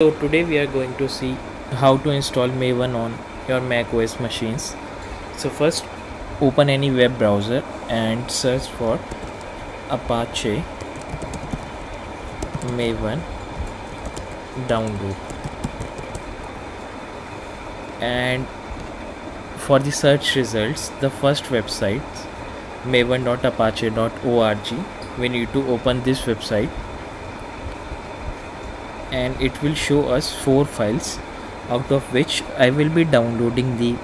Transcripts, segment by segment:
So today we are going to see how to install Maven on your macOS machines. So first open any web browser and search for Apache Maven download, and for the search results the first website maven.apache.org, we need to open this website and it will show us 4 files, out of which I will be downloading the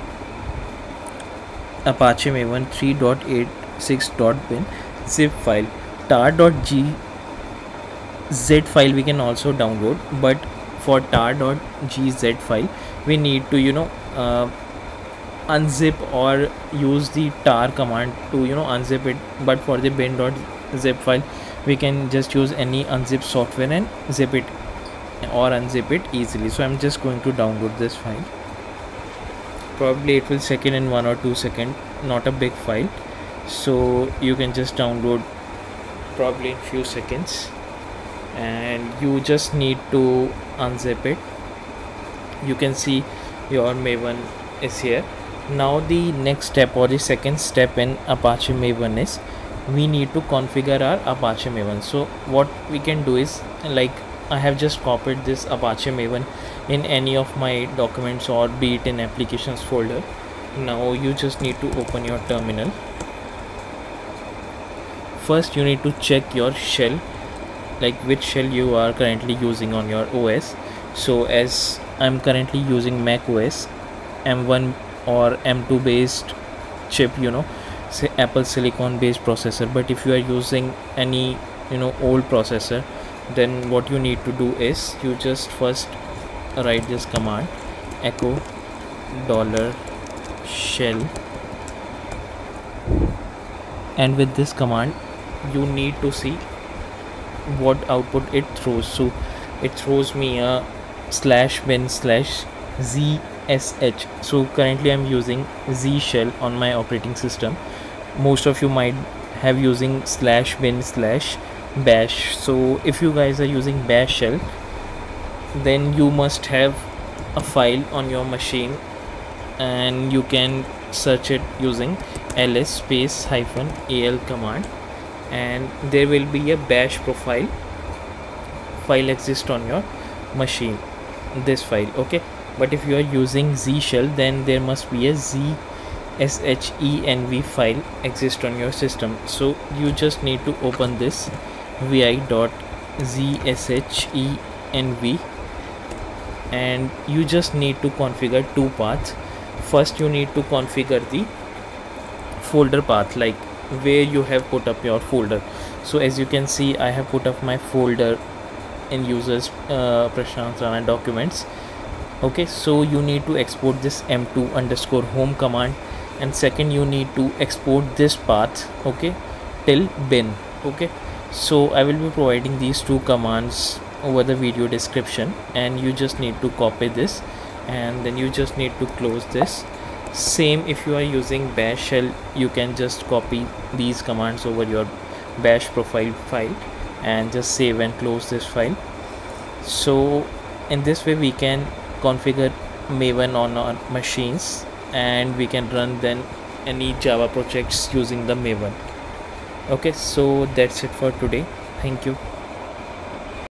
Apache Maven 3.86.bin zip file. tar.gz file we can also download, but for tar.gz file we need to unzip or use the tar command to unzip it, but for the bin.zip file we can just use any unzip software and zip it or unzip it easily. So I'm just going to download this file. Probably it will check in 1 or 2 seconds, not a big file, so you can just download probably in few seconds, and you just need to unzip it. You can see your Maven is here. Now the next step or the second step in Apache Maven is we need to configure our Apache Maven. So what we can do is, like, I have just copied this Apache Maven in any of my documents or be it in applications folder. Now you just need to open your terminal. First you need to check your shell, like which shell you are currently using on your OS. So as I'm currently using macOS M1 or M2 based chip, say Apple Silicon based processor, but if you are using any old processor, then what you need to do is you just first write this command echo $shell, and with this command you need to see what output it throws. So it throws me a /bin/zsh. So currently I'm using z shell on my operating system. Most of you might have using /bin/bash. So if you guys are using bash shell, then you must have a file on your machine and you can search it using ls -al command, and there will be a bash profile file exists on your machine, this file, okay. But if you are using z shell, then there must be a zshenv file exists on your system. So you just need to open this vi.zshenv, and you just need to configure 2 paths. First you need to configure the folder path, like where you have put up your folder. So as you can see, I have put up my folder in users Prashant Rana documents, okay. So you need to export this m2_home command, and second you need to export this path, okay, till bin, okay. So I will be providing these 2 commands over the video description, and you just need to copy this and then you just need to close this. Same if you are using bash shell, you can just copy these commands over your bash profile file and just save and close this file. So in this way we can configure Maven on our machines, and we can run then any Java projects using the Maven, okay. So that's it for today. Thank you.